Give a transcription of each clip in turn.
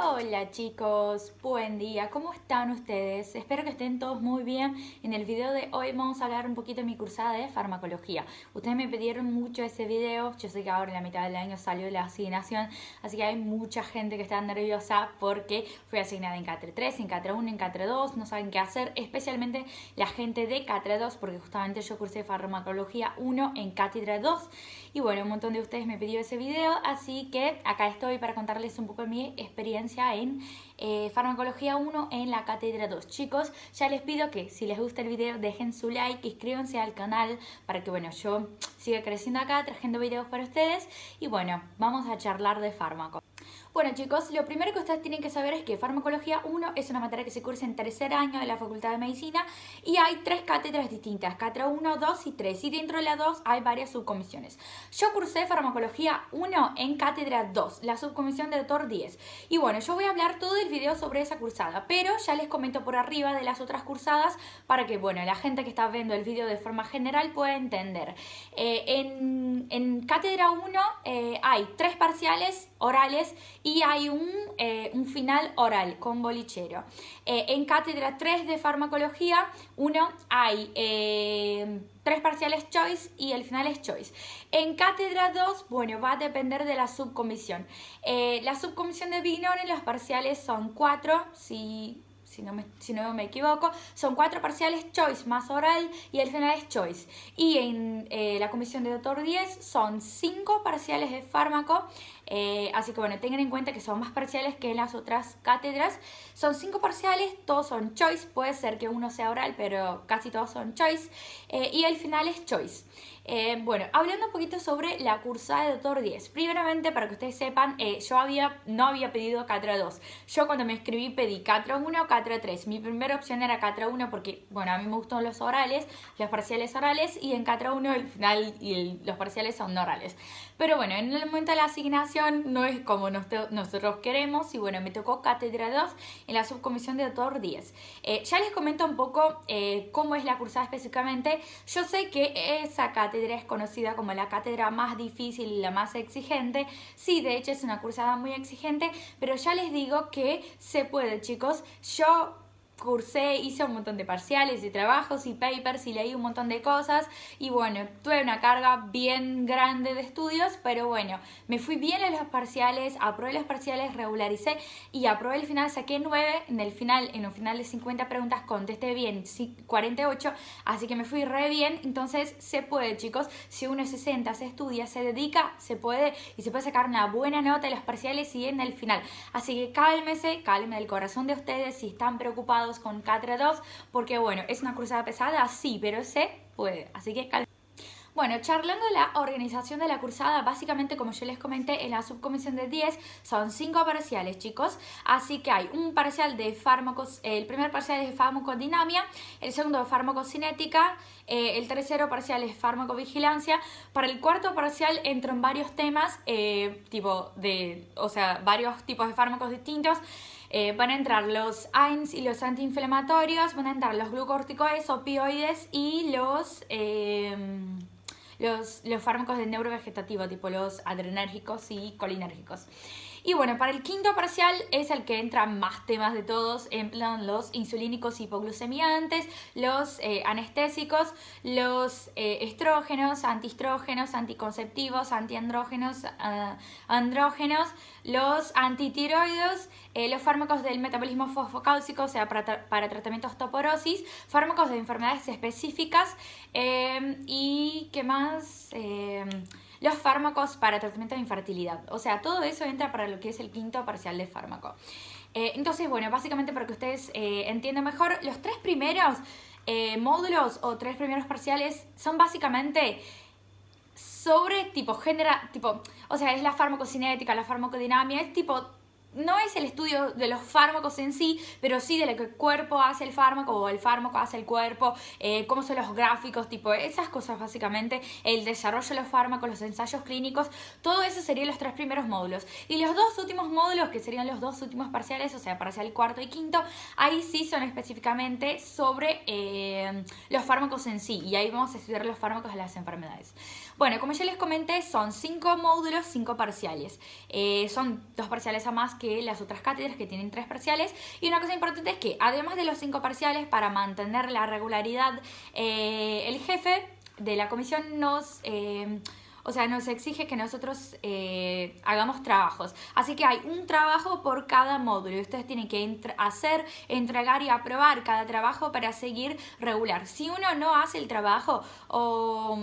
Hola chicos, buen día, ¿cómo están ustedes? Espero que estén todos muy bien. En el video de hoy vamos a hablar un poquito de mi cursada de farmacología. Ustedes me pidieron mucho ese video, yo sé que ahora en la mitad del año salió la asignación, así que hay mucha gente que está nerviosa porque fue asignada en Catre 3, en Catre 1, en Catre 2, no saben qué hacer, especialmente la gente de Catre 2 porque justamente yo cursé farmacología 1 en Cátedra 2 y bueno, un montón de ustedes me pidió ese video, así que acá estoy para contarles un poco de mi experiencia en Farmacología 1 en la Cátedra 2. Chicos, ya les pido que si les gusta el video dejen su like, inscríbanse al canal para que bueno, yo siga creciendo acá trayendo videos para ustedes y bueno, vamos a charlar de fármacos. Bueno chicos, lo primero que ustedes tienen que saber es que Farmacología 1 es una materia que se cursa en tercer año de la Facultad de Medicina y hay tres cátedras distintas, cátedra 1, 2 y 3, y dentro de la 2 hay varias subcomisiones. Yo cursé Farmacología 1 en cátedra 2, la subcomisión de Doctor 10, y bueno, yo voy a hablar todo el video sobre esa cursada, pero ya les comento por arriba de las otras cursadas para que bueno, la gente que está viendo el video de forma general pueda entender. En cátedra 1 hay tres parciales orales y hay un final oral con bolichero. En cátedra 3 de farmacología 1 hay tres parciales choice y el final es choice. En cátedra 2, bueno, va a depender de la subcomisión. La subcomisión de Bignone, los parciales son 4, si no me equivoco, son 4 parciales choice más oral y el final es choice. Y en la comisión de Doctor 10 son 5 parciales de fármaco, así que bueno, tengan en cuenta que son más parciales que en las otras cátedras. Son 5 parciales, todos son choice, puede ser que uno sea oral, pero casi todos son choice, y el final es choice. Bueno, hablando un poquito sobre la cursada de Doctor 10, primeramente para que ustedes sepan, no había pedido Cátedra 2. Yo cuando me inscribí pedí Cátedra 1 o Cátedra 3. Mi primera opción era Cátedra 1 porque, bueno, a mí me gustan los orales, los parciales orales, y en Cátedra 1 el final y los parciales son no orales. Pero bueno, en el momento de la asignación no es como nosotros queremos y bueno, me tocó Cátedra 2 en la subcomisión de Doctor 10. Ya les comento un poco cómo es la cursada específicamente. Yo sé que esa cátedra es conocida como la cátedra más difícil y la más exigente. Sí, de hecho es una cursada muy exigente, pero ya les digo que se puede, chicos. Yo cursé, hice un montón de parciales y trabajos y papers y leí un montón de cosas y bueno, tuve una carga bien grande de estudios, pero bueno, me fui bien en los parciales, aprobé los parciales, regularicé y aprobé el final, saqué 9, en un final de 50 preguntas contesté bien 48, así que me fui re bien. Entonces se puede, chicos, si uno se sienta, se estudia, se dedica, se puede, y se puede sacar una buena nota en los parciales y en el final, así que cálmense, calmen el corazón de ustedes si están preocupados con Cátedra 2 porque bueno, es una cursada pesada, sí, pero se puede, así que calma. Bueno, charlando de la organización de la cursada, básicamente como yo les comenté, en la subcomisión de 10 son 5 parciales, chicos, así que hay un parcial de fármacos, el primer parcial es de farmacodinamia, el segundo de farmacocinética, el tercero parcial es farmacovigilancia, para el cuarto parcial entran varios temas, varios tipos de fármacos distintos. Van a entrar los AINs y los antiinflamatorios, van a entrar los glucorticoides, opioides y los fármacos de neurovegetativo, tipo los adrenérgicos y colinérgicos. Y bueno, para el quinto parcial es el que entran más temas de todos, en plan los insulínicos hipoglucemiantes, los anestésicos, los estrógenos, antiestrógenos, anticonceptivos, antiandrógenos, andrógenos, los antitiroides, los fármacos del metabolismo fosfocálcico, o sea, para tratamientos osteoporosis, fármacos de enfermedades específicas y qué más... los fármacos para tratamiento de infertilidad. O sea, todo eso entra para lo que es el quinto parcial de fármaco. Entonces, bueno, básicamente para que ustedes entiendan mejor, los 3 primeros módulos o 3 primeros parciales son básicamente sobre tipo, o sea, es la farmacocinética, la farmacodinamia, es tipo no es el estudio de los fármacos en sí, pero sí de lo que el cuerpo hace el fármaco o el fármaco hace el cuerpo, cómo son los gráficos, tipo esas cosas básicamente, el desarrollo de los fármacos, los ensayos clínicos, todo eso serían los 3 primeros módulos. Y los 2 últimos módulos, que serían los 2 últimos parciales, o sea, parcial 4 y 5, ahí sí son específicamente sobre los fármacos en sí, y ahí vamos a estudiar los fármacos de las enfermedades. Bueno, como ya les comenté, son 5 módulos, 5 parciales. Son 2 parciales a más que las otras cátedras que tienen 3 parciales. Y una cosa importante es que además de los 5 parciales, para mantener la regularidad, el jefe de la comisión nos exige que nosotros hagamos trabajos. Así que hay un trabajo por cada módulo y ustedes tienen que entregar y aprobar cada trabajo para seguir regular. Si uno no hace el trabajo o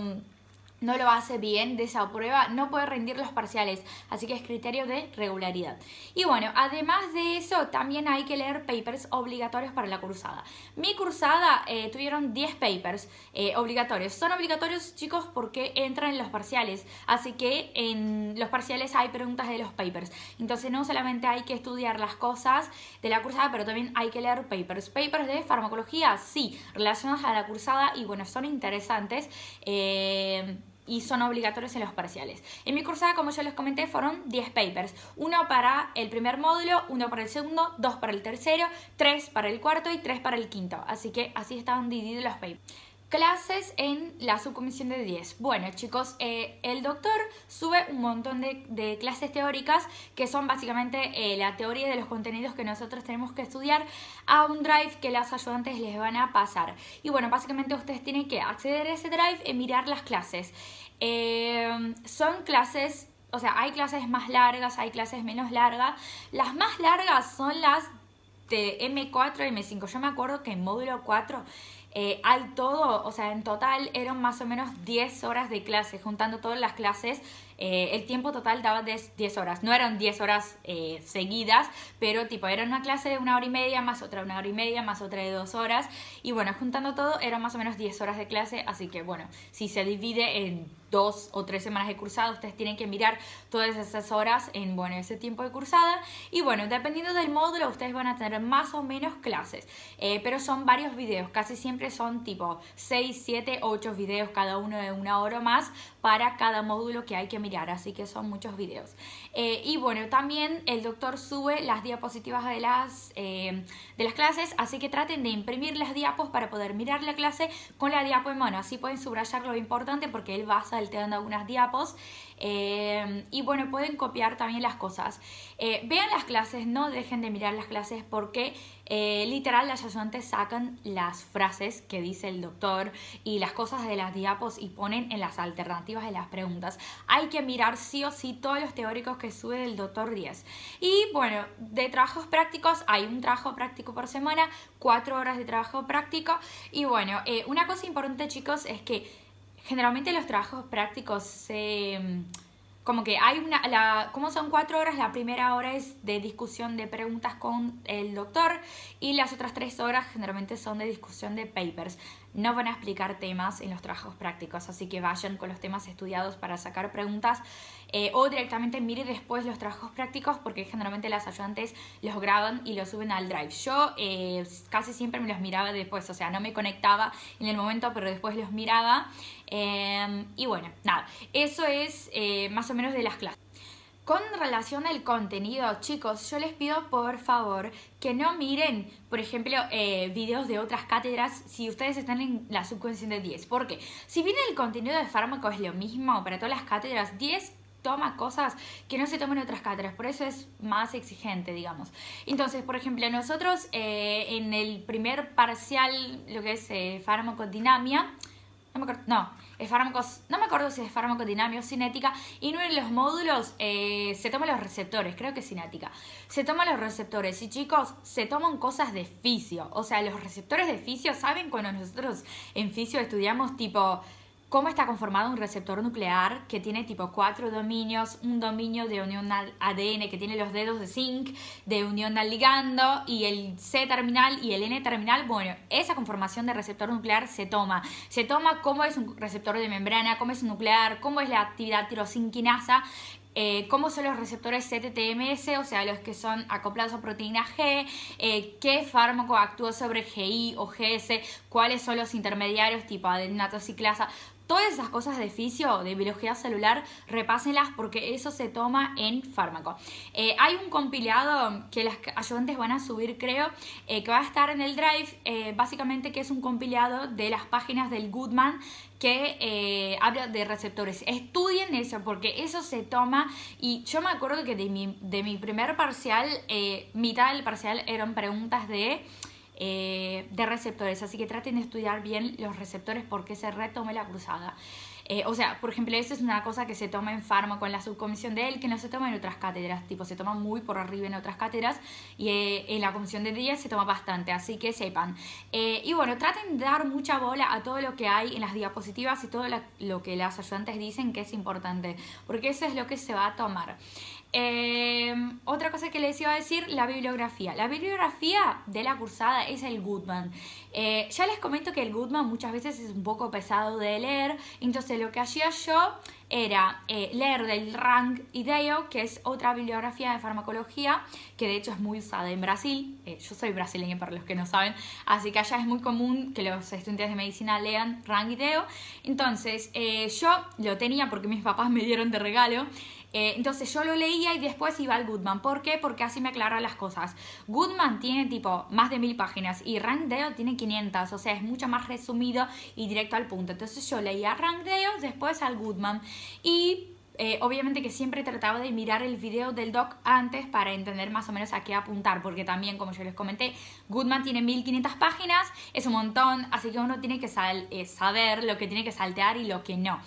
no lo hace bien, desaprueba, no puede rendir los parciales, así que es criterio de regularidad. Y bueno, además de eso, también hay que leer papers obligatorios para la cursada. Mi cursada tuvieron 10 papers obligatorios. Son obligatorios, chicos, porque entran en los parciales, así que en los parciales hay preguntas de los papers. Entonces no solamente hay que estudiar las cosas de la cursada, pero también hay que leer papers. Papers de farmacología, sí, relacionados a la cursada, y bueno, son interesantes, y son obligatorios en los parciales. En mi cursada, como ya les comenté, fueron 10 papers. 1 para el primer módulo, 1 para el segundo, 2 para el tercero, 3 para el cuarto y 3 para el quinto. Así que así estaban divididos los papers. Clases en la subcomisión de 10. Bueno, chicos, el doctor sube un montón de clases teóricas, que son básicamente la teoría de los contenidos que nosotros tenemos que estudiar, a un drive que las ayudantes les van a pasar. Y bueno, básicamente ustedes tienen que acceder a ese drive y mirar las clases. Son clases, o sea, hay clases más largas, hay clases menos largas. Las más largas son las de M4 y M5. Yo me acuerdo que en módulo 4... al todo, o sea, en total eran más o menos 10 horas de clase, juntando todas las clases, el tiempo total daba 10 horas, no eran 10 horas seguidas, pero tipo era una clase de 1 hora y media, más otra de 1 hora y media, más otra de 2 horas, y bueno, juntando todo eran más o menos 10 horas de clase, así que bueno, si se divide en 2 o 3 semanas de cursada, ustedes tienen que mirar todas esas horas en, bueno, ese tiempo de cursada. Y bueno, dependiendo del módulo, ustedes van a tener más o menos clases, pero son varios videos, casi siempre son tipo 6, 7, 8 videos, cada uno de 1 hora o más para cada módulo que hay que mirar, así que son muchos videos. Y bueno, también el doctor sube las diapositivas de las clases, así que traten de imprimir las diapos para poder mirar la clase con la diapo en mano, así pueden subrayar lo importante porque él va a salteando algunas diapos, y bueno, pueden copiar también las cosas. Vean las clases, no dejen de mirar las clases porque literal las ayudantes sacan las frases que dice el doctor y las cosas de las diapos y ponen en las alternativas de las preguntas. Hay que mirar sí o sí todos los teóricos que sube el doctor Díaz. Y bueno, de trabajos prácticos, hay un trabajo práctico por semana, 4 horas de trabajo práctico. Y bueno, una cosa importante, chicos, es que generalmente los trabajos prácticos se... como que hay una... como son 4 horas, la primera hora es de discusión de preguntas con el doctor y las otras 3 horas generalmente son de discusión de papers. No van a explicar temas en los trabajos prácticos, así que vayan con los temas estudiados para sacar preguntas, o directamente mire después los trabajos prácticos porque generalmente las ayudantes los graban y los suben al drive. Yo casi siempre me los miraba después, o sea, no me conectaba en el momento, pero después los miraba. Y bueno, nada, eso es más o menos de las clases. Con relación al contenido, chicos, yo les pido por favor que no miren, por ejemplo, videos de otras cátedras si ustedes están en la subcomisión de 10. Porque si bien el contenido de fármaco es lo mismo para todas las cátedras, 10 toma cosas que no se toman en otras cátedras, por eso es más exigente, digamos. Entonces, por ejemplo, nosotros en el primer parcial, lo que es farmacodinamia, no me acuerdo si es farmacodinamia o cinética, y en uno de los módulos se toman los receptores, creo que es cinética. Se toman los receptores y, chicos, se toman cosas de fisio. O sea, los receptores de fisio, ¿saben? Cuando nosotros en fisio estudiamos tipo cómo está conformado un receptor nuclear que tiene tipo 4 dominios, un dominio de unión al ADN que tiene los dedos de zinc, de unión al ligando y el C terminal y el N terminal. Bueno, esa conformación de receptor nuclear se toma. Se toma cómo es un receptor de membrana, cómo es un nuclear, cómo es la actividad tirosinquinasa. cómo son los receptores CTTMS, o sea, los que son acoplados a proteína G, qué fármaco actúa sobre GI o GS, cuáles son los intermediarios tipo adenosiclasa. Todas esas cosas de fisio, de biología celular, repásenlas porque eso se toma en fármaco. Hay un compilado que las ayudantes van a subir, creo, que va a estar en el drive, básicamente que es un compilado de las páginas del Goodman que habla de receptores. Estudien eso porque eso se toma, y yo me acuerdo que de mi primer parcial, mitad del parcial eran preguntas de receptores, así que traten de estudiar bien los receptores porque se retome la cruzada. O sea, por ejemplo, eso es una cosa que se toma en fármaco en la subcomisión de él, que no se toma en otras cátedras, tipo se toma muy por arriba en otras cátedras y en la comisión de día se toma bastante, así que sepan. Y bueno, traten de dar mucha bola a todo lo que hay en las diapositivas y todo lo que las ayudantes dicen que es importante, porque eso es lo que se va a tomar. Otra cosa que les iba a decir, la bibliografía. La bibliografía de la cursada es el Goodman. Ya les comento que el Goodman muchas veces es un poco pesado de leer, entonces lo que hacía yo era leer del Rangideo, que es otra bibliografía de farmacología, que de hecho es muy usada en Brasil. Yo soy brasileña para los que no saben, así que allá es muy común que los estudiantes de medicina lean Rangideo. Entonces yo lo tenía porque mis papás me dieron de regalo. Entonces yo lo leía y después iba al Goodman. ¿Por qué? Porque así me aclara las cosas. Goodman tiene tipo más de 1000 páginas y Rangideo tiene 500, o sea, es mucho más resumido y directo al punto. Entonces yo leía Rangideo, después al Goodman y obviamente que siempre trataba de mirar el video del doc antes para entender más o menos a qué apuntar, porque también, como yo les comenté, Goodman tiene 1500 páginas, es un montón, así que uno tiene que saber lo que tiene que saltear y lo que no.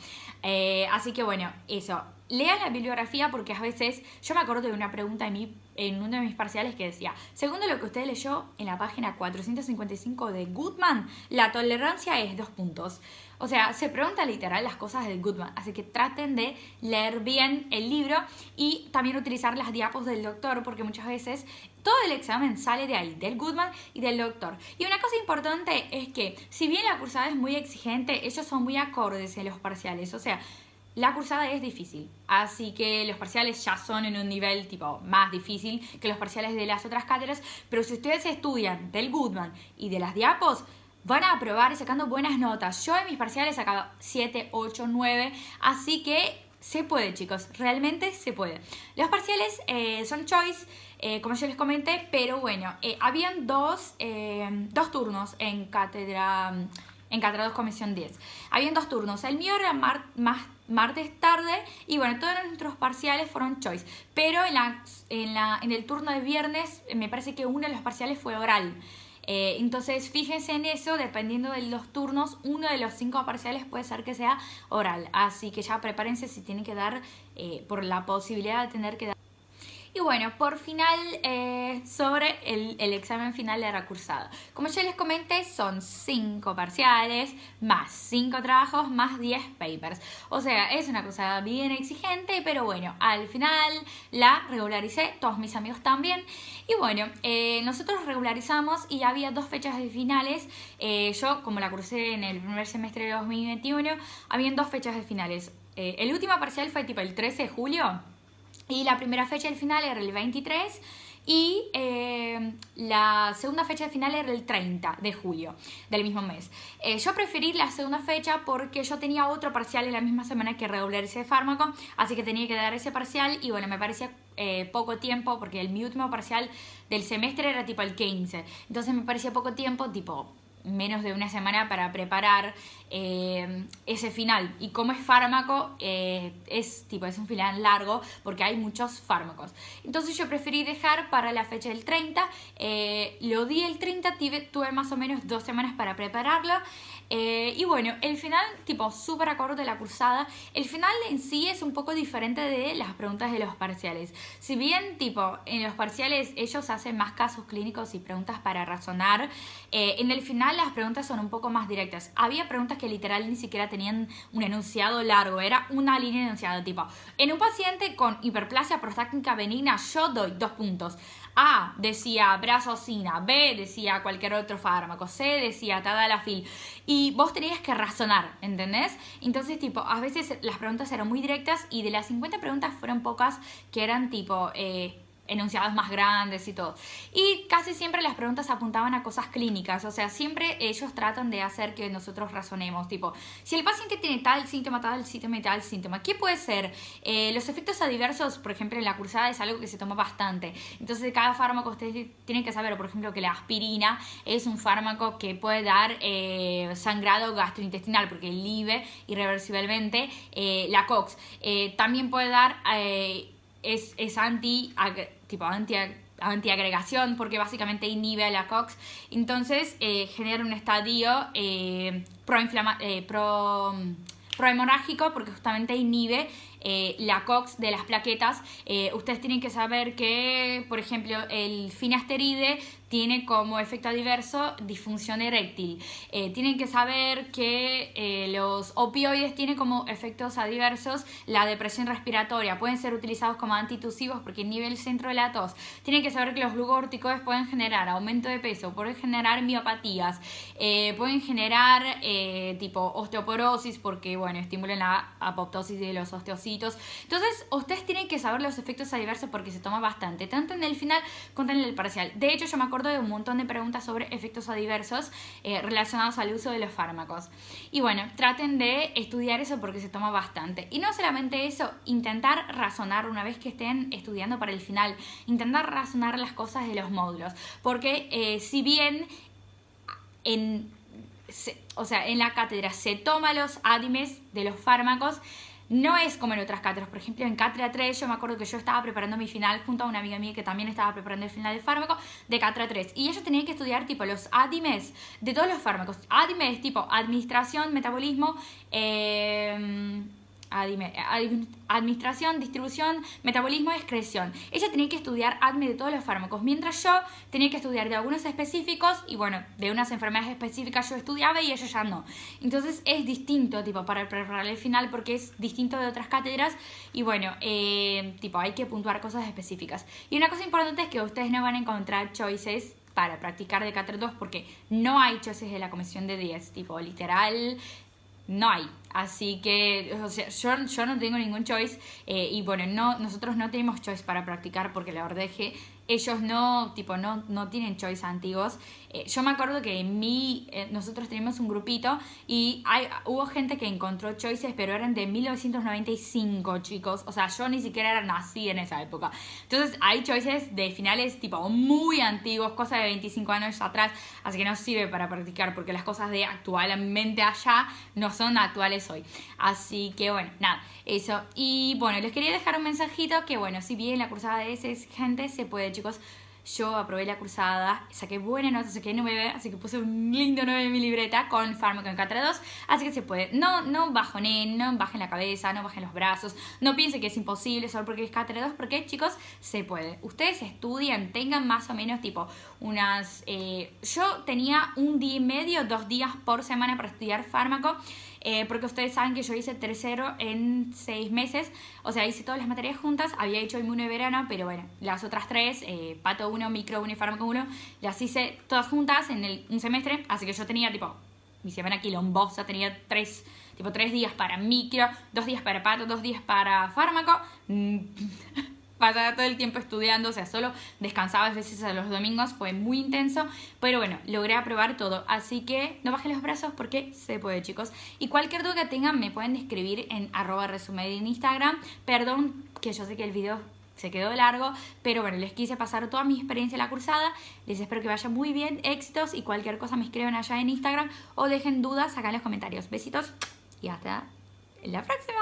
Así que bueno, eso. Lean la bibliografía porque a veces, yo me acuerdo de una pregunta en uno de mis parciales que decía, según lo que usted leyó en la página 455 de Goodman, la tolerancia es 2 puntos. O sea, se pregunta literal las cosas de Goodman, así que traten de leer bien el libro y también utilizar las diapos del doctor porque muchas veces todo el examen sale de ahí, del Goodman y del doctor. Y una cosa importante es que, si bien la cursada es muy exigente, ellos son muy acordes en los parciales, o sea, la cursada es difícil, así que los parciales ya son en un nivel tipo más difícil que los parciales de las otras cátedras, pero si ustedes estudian del Goodman y de las diapos, van a aprobar sacando buenas notas. Yo en mis parciales sacaba 7, 8, 9, así que se puede, chicos, realmente se puede. Los parciales son choice, como yo les comenté, pero bueno, habían dos turnos en cátedra... En Cátedra 2 Comisión 10. Habían 2 turnos. El mío era martes tarde y bueno, todos nuestros parciales fueron choice. Pero en el turno de viernes me parece que uno de los parciales fue oral. Entonces fíjense en eso, dependiendo de los turnos, uno de los 5 parciales puede ser que sea oral. Así que ya prepárense si tienen que dar, por la posibilidad de tener que dar. Y bueno, por final, sobre el examen final de la cursada. Como ya les comenté, son 5 parciales, más 5 trabajos, más 10 papers. O sea, es una cursada bien exigente, pero bueno, al final la regularicé, todos mis amigos también. Y bueno, nosotros regularizamos y había 2 fechas de finales. Yo, como la cursé en el primer semestre de 2021, habían 2 fechas de finales. El último parcial fue tipo el 13 de julio. Y la primera fecha del final era el 23 y la segunda fecha del final era el 30 de julio del mismo mes. Yo preferí la segunda fecha porque yo tenía otro parcial en la misma semana que regularicé de fármaco, así que tenía que dar ese parcial y bueno, me parecía poco tiempo porque mi último parcial del semestre era tipo el 15, entonces me parecía poco tiempo, tipo menos de una semana para preparar ese final. Y como es fármaco, es un final largo porque hay muchos fármacos. Entonces yo preferí dejar para la fecha del 30. Lo di el 30, tuve más o menos 2 semanas para prepararlo. Y bueno, el final, tipo súper acorde de la cursada. El final en sí es un poco diferente de las preguntas de los parciales. Si bien, tipo, en los parciales ellos hacen más casos clínicos y preguntas para razonar, en el final las preguntas son un poco más directas. Había preguntas que literal ni siquiera tenían un enunciado largo, era una línea enunciada, tipo, en un paciente con hiperplasia prostática benigna yo doy 2 puntos. A decía brazosina, B decía cualquier otro fármaco, C decía tadalafil. Y vos tenías que razonar, ¿entendés? Entonces, tipo, a veces las preguntas eran muy directas y de las 50 preguntas fueron pocas que eran tipo... enunciados más grandes y todo. Y casi siempre las preguntas apuntaban a cosas clínicas, o sea, siempre ellos tratan de hacer que nosotros razonemos, tipo, si el paciente tiene tal síntoma y tal síntoma, ¿qué puede ser? Los efectos adversos, por ejemplo, en la cursada es algo que se toma bastante, entonces de cada fármaco ustedes tienen que saber, por ejemplo, que la aspirina es un fármaco que puede dar sangrado gastrointestinal, porque inhibe irreversiblemente la COX. También puede dar... Es antiagregación porque básicamente inhibe a la COX, entonces genera un estadio prohemorrágico porque justamente inhibe la COX de las plaquetas. Ustedes tienen que saber que, por ejemplo, el finasteride tiene como efecto adverso disfunción eréctil. Tienen que saber que los opioides tienen como efectos adversos la depresión respiratoria. Pueden ser utilizados como antitusivos porque inhiben el centro de la tos. Tienen que saber que los glucórticoides pueden generar aumento de peso, pueden generar miopatías, pueden generar tipo osteoporosis porque, bueno, estimulan la apoptosis de los osteocitos. Entonces, ustedes tienen que saber los efectos adversos porque se toma bastante, tanto en el final como en el parcial. De hecho, yo me acuerdo de un montón de preguntas sobre efectos adversos relacionados al uso de los fármacos. Y bueno, traten de estudiar eso porque se toma bastante. Y no solamente eso, intentar razonar una vez que estén estudiando para el final, intentar razonar las cosas de los módulos. Porque si bien en la cátedra se toma los ADMEs de los fármacos, no es como en otras cátedras. Por ejemplo, en cátedra 3 yo me acuerdo que yo estaba preparando mi final junto a una amiga mía que también estaba preparando el final del fármaco de cátedra 3. Y ellos tenían que estudiar tipo los ADMEs de todos los fármacos. ADMEs tipo administración, metabolismo, administración, distribución, metabolismo, excreción. Ella tenía que estudiar ADME de todos los fármacos, mientras yo tenía que estudiar de algunos específicos y, bueno, de unas enfermedades específicas yo estudiaba y ella ya no. Entonces es distinto, tipo, para preparar el final porque es distinto de otras cátedras y, bueno, tipo, hay que puntuar cosas específicas. Y una cosa importante es que ustedes no van a encontrar choices para practicar de cátedra 2 porque no hay choices de la comisión de 10, tipo, literal... no hay, así que, o sea, yo no tengo ningún choice y bueno, nosotros no tenemos choice para practicar porque la verdad es que ellos no, tipo, no tienen choice antiguos. Yo me acuerdo que nosotros teníamos un grupito y hubo gente que encontró choices, pero eran de 1995, chicos. O sea, yo ni siquiera era nací en esa época. Entonces, hay choices de finales, tipo, muy antiguos, cosas de 25 años atrás. Así que no sirve para practicar porque las cosas de actualmente allá no son actuales hoy. Así que, bueno, nada, eso. Y, bueno, les quería dejar un mensajito que, bueno, si bien la cursada de esa gente se puede, chicos, yo aprobé la cursada, saqué buena nota, saqué 9, así que puse un lindo 9 en mi libreta con fármaco en cátedra 2, así que se puede. No bajonen, no bajen la cabeza, no bajen los brazos, no piensen que es imposible solo porque es cátedra 2, porque, chicos, se puede. Ustedes estudian, tengan más o menos tipo unas... yo tenía un día y medio, 2 días por semana para estudiar fármaco, porque ustedes saben que yo hice tercero en 6 meses, o sea, hice todas las materias juntas, había hecho inmuno de verano, pero bueno, las otras 3, pato 1, micro 1 y fármaco 1, las hice todas juntas en un semestre, así que yo tenía tipo, mi semana quilombosa, tenía 3 días para micro, 2 días para pato, 2 días para fármaco, pasaba todo el tiempo estudiando, o sea, solo descansaba a veces a los domingos, fue muy intenso, pero bueno, logré aprobar todo, así que no bajen los brazos porque se puede, chicos. Y cualquier duda que tengan me pueden escribir en @resumedi en Instagram. Perdón que yo sé que el video se quedó largo, pero bueno, les quise pasar toda mi experiencia en la cursada, les espero que vaya muy bien, éxitos, y cualquier cosa me escriban allá en Instagram o dejen dudas acá en los comentarios. Besitos y hasta la próxima.